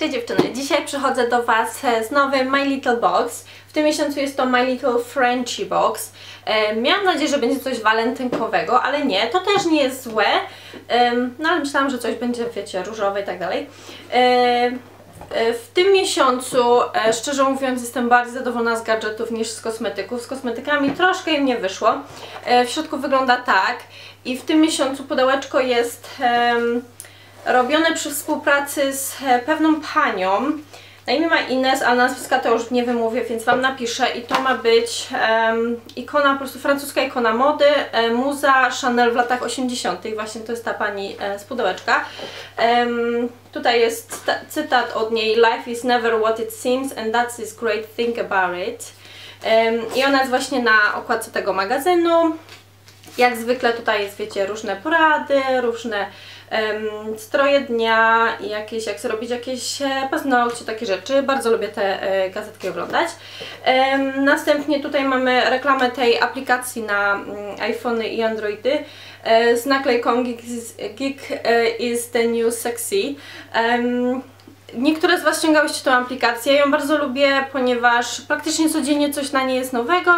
Cześć dziewczyny, dzisiaj przychodzę do Was z nowym My Little Box. W tym miesiącu jest to My Little Frenchie Box. Miałam nadzieję, że będzie coś walentynkowego, ale nie, to też nie jest złe. No ale myślałam, że coś będzie, wiecie, różowe i tak dalej. W tym miesiącu, szczerze mówiąc, jestem bardziej zadowolona z gadżetów niż z kosmetyków. Z kosmetykami troszkę im nie wyszło. W środku wygląda tak. I w tym miesiącu pudełeczko jest robione przy współpracy z pewną panią. Na imię ma Ines, ale nazwiska to już nie wymówię, więc Wam napiszę. I to ma być ikona, po prostu francuska ikona mody, muza Chanel w latach 80. Właśnie to jest ta pani z pudełeczka. Tutaj jest cytat od niej: "Life is never what it seems and that is great thing about it". I ona jest właśnie na okładce tego magazynu. Jak zwykle tutaj jest, wiecie, różne porady, różne stroje dnia i jakieś, jak zrobić jakieś paznokcie, takie rzeczy. Bardzo lubię te gazetki oglądać. Następnie tutaj mamy reklamę tej aplikacji na iPhony i Androidy z naklejką Geek is the new sexy. Niektóre z Was ściągałyście tą aplikację, ją bardzo lubię, ponieważ praktycznie codziennie coś na niej jest nowego.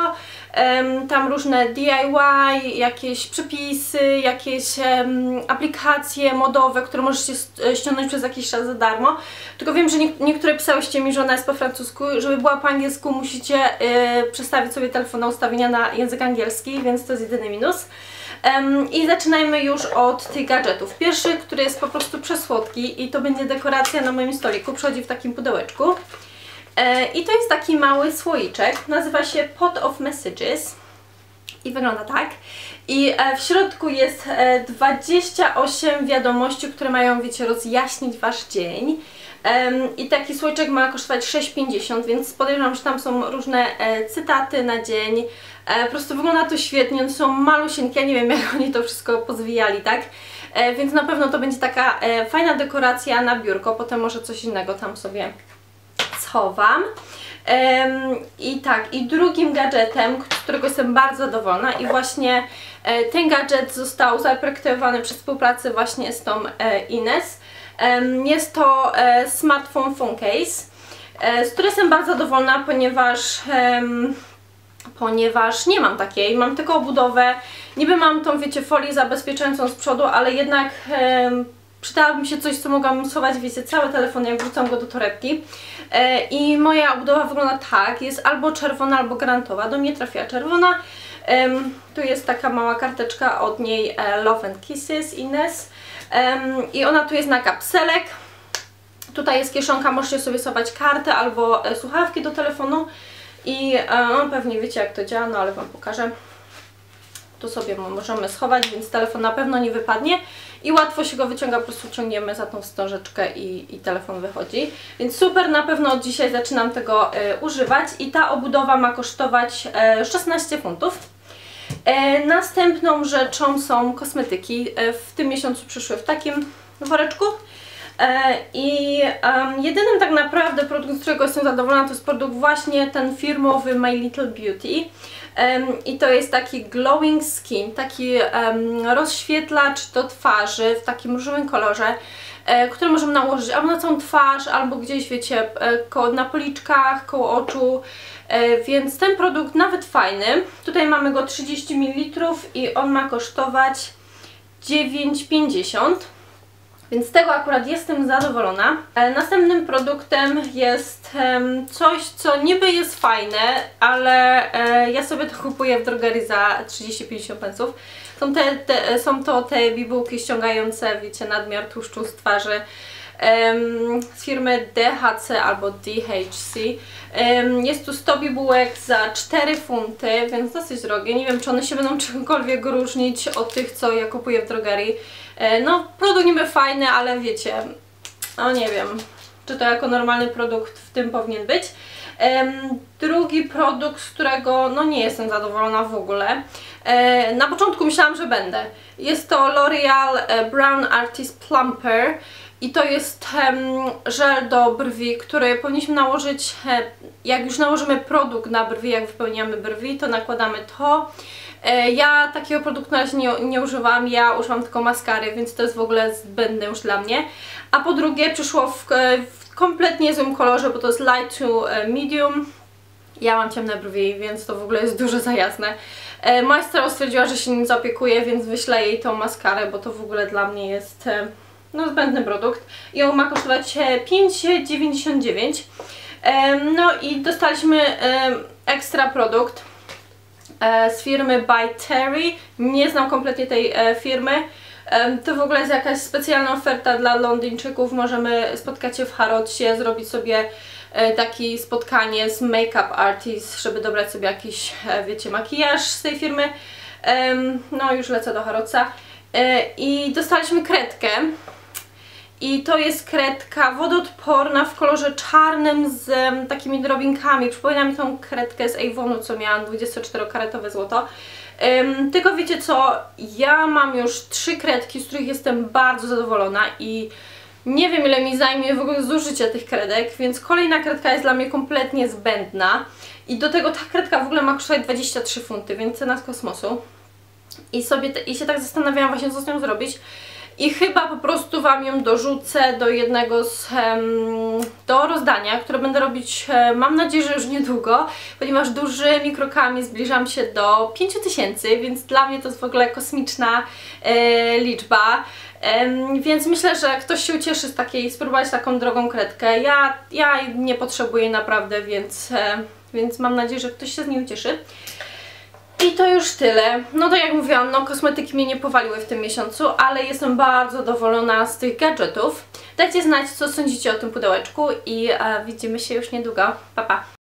Tam różne DIY, jakieś przepisy, jakieś aplikacje modowe, które możecie ściągnąć przez jakiś czas za darmo. Tylko wiem, że niektóre pisałyście mi, że ona jest po francusku. Żeby była po angielsku, musicie przestawić sobie telefon na ustawienia na język angielski, więc to jest jedyny minus. I zaczynajmy już od tych gadżetów. Pierwszy, który jest po prostu przesłodki i to będzie dekoracja na moim stoliku. Przychodzi w takim pudełeczku. I to jest taki mały słoiczek. Nazywa się Pot of Messages. I wygląda tak. I w środku jest 28 wiadomości, które mają, wiecie, rozjaśnić Wasz dzień. I taki słoiczek ma kosztować 6,50, więc podejrzewam, że tam są różne cytaty na dzień. Po prostu wygląda to świetnie, one są malusieńkie, ja nie wiem, jak oni to wszystko pozwijali, tak? Więc na pewno to będzie taka fajna dekoracja na biurko, potem może coś innego tam sobie schowam. I tak, i drugim gadżetem, z którego jestem bardzo zadowolona, i właśnie ten gadżet został zaprojektowany przy współpracy właśnie z tą Ines. Jest to smartphone Funkcase, z której jestem bardzo zadowolona, ponieważ nie mam takiej, mam tylko obudowę. Niby mam tą, wiecie, folię zabezpieczającą z przodu, ale jednak przydałoby mi się coś, co mogłam schować, wiecie, cały telefon, jak wrzucam go do torebki. I moja obudowa wygląda tak, jest albo czerwona, albo granatowa. Do mnie trafiła czerwona. Tu jest taka mała karteczka od niej, Love and Kisses, Ines. I ona tu jest na kapselek. Tutaj jest kieszonka, możecie sobie schować kartę albo słuchawki do telefonu. I pewnie wiecie, jak to działa, no ale Wam pokażę. Tu sobie możemy schować, więc telefon na pewno nie wypadnie i łatwo się go wyciąga, po prostu ciągniemy za tą wstążeczkę i telefon wychodzi. Więc super, na pewno od dzisiaj zaczynam tego używać i ta obudowa ma kosztować 16 funtów. Następną rzeczą są kosmetyki. W tym miesiącu przyszły w takim woreczku. I jedynym tak naprawdę produkt, z którego jestem zadowolona, to jest produkt właśnie ten firmowy My Little Beauty. I to jest taki glowing skin, taki rozświetlacz do twarzy w takim różowym kolorze, który możemy nałożyć albo na całą twarz, albo gdzieś, wiecie, na policzkach, koło oczu. Więc ten produkt nawet fajny. Tutaj mamy go 30 ml i on ma kosztować 9,50 zł. Więc z tego akurat jestem zadowolona. Następnym produktem jest coś, co niby jest fajne, ale ja sobie to kupuję w drogerii za 30-50 pensów. Są to te bibułki ściągające, wiecie, nadmiar tłuszczu z twarzy z firmy DHC albo DHC. Jest tu 100 bibułek za 4 funty, więc dosyć drogie. Nie wiem, czy one się będą czymkolwiek różnić od tych, co ja kupuję w drogerii. No, produkt niby fajny, ale wiecie, no nie wiem, czy to jako normalny produkt w tym powinien być. Drugi produkt, z którego no nie jestem zadowolona w ogóle. Na początku myślałam, że będę. Jest to L'Oreal Brown Artist Plumper. I to jest żel do brwi, który powinniśmy nałożyć, jak już nałożymy produkt na brwi, jak wypełniamy brwi, to nakładamy to Ja takiego produktu na razie nie używam, ja używam tylko maskary, więc to jest w ogóle zbędne już dla mnie. A po drugie przyszło w kompletnie złym kolorze, bo to jest light to medium. Ja mam ciemne brwi, więc to w ogóle jest dużo za jasne. Moja stara stwierdziła, że się nim zaopiekuje, więc wyślę jej tą maskarę, bo to w ogóle dla mnie jest no, zbędny produkt. I on ma kosztować 5,99. No i dostaliśmy ekstra produkt z firmy By Terry. Nie znam kompletnie tej firmy. To w ogóle jest jakaś specjalna oferta dla Londyńczyków. Możemy spotkać się w Harrodsie, zrobić sobie takie spotkanie z make-up artist, żeby dobrać sobie jakiś, wiecie, makijaż z tej firmy. No już lecę do Harrodsa. I dostaliśmy kredkę. I to jest kredka wodoodporna w kolorze czarnym z takimi drobinkami. Przypomina mi tą kredkę z Avonu, co miałam, 24-karatowe złoto. Tylko wiecie co, ja mam już 3 kredki, z których jestem bardzo zadowolona i nie wiem, ile mi zajmie w ogóle zużycie tych kredek, więc kolejna kredka jest dla mnie kompletnie zbędna. I do tego ta kredka w ogóle ma kosztować 23 funty, więc cena z kosmosu. I się tak zastanawiałam właśnie, co z nią zrobić. I chyba po prostu Wam ją dorzucę do jednego z do rozdania, które będę robić, mam nadzieję, że już niedługo, ponieważ dużymi krokami zbliżam się do 5000, więc dla mnie to jest w ogóle kosmiczna liczba. Więc myślę, że ktoś się ucieszy z takiej, spróbować taką drogą kredkę. Ja nie potrzebuję naprawdę, więc mam nadzieję, że ktoś się z niej ucieszy. I to już tyle. No to jak mówiłam, no kosmetyki mnie nie powaliły w tym miesiącu, ale jestem bardzo zadowolona z tych gadżetów. Dajcie znać, co sądzicie o tym pudełeczku i widzimy się już niedługo. Pa, pa!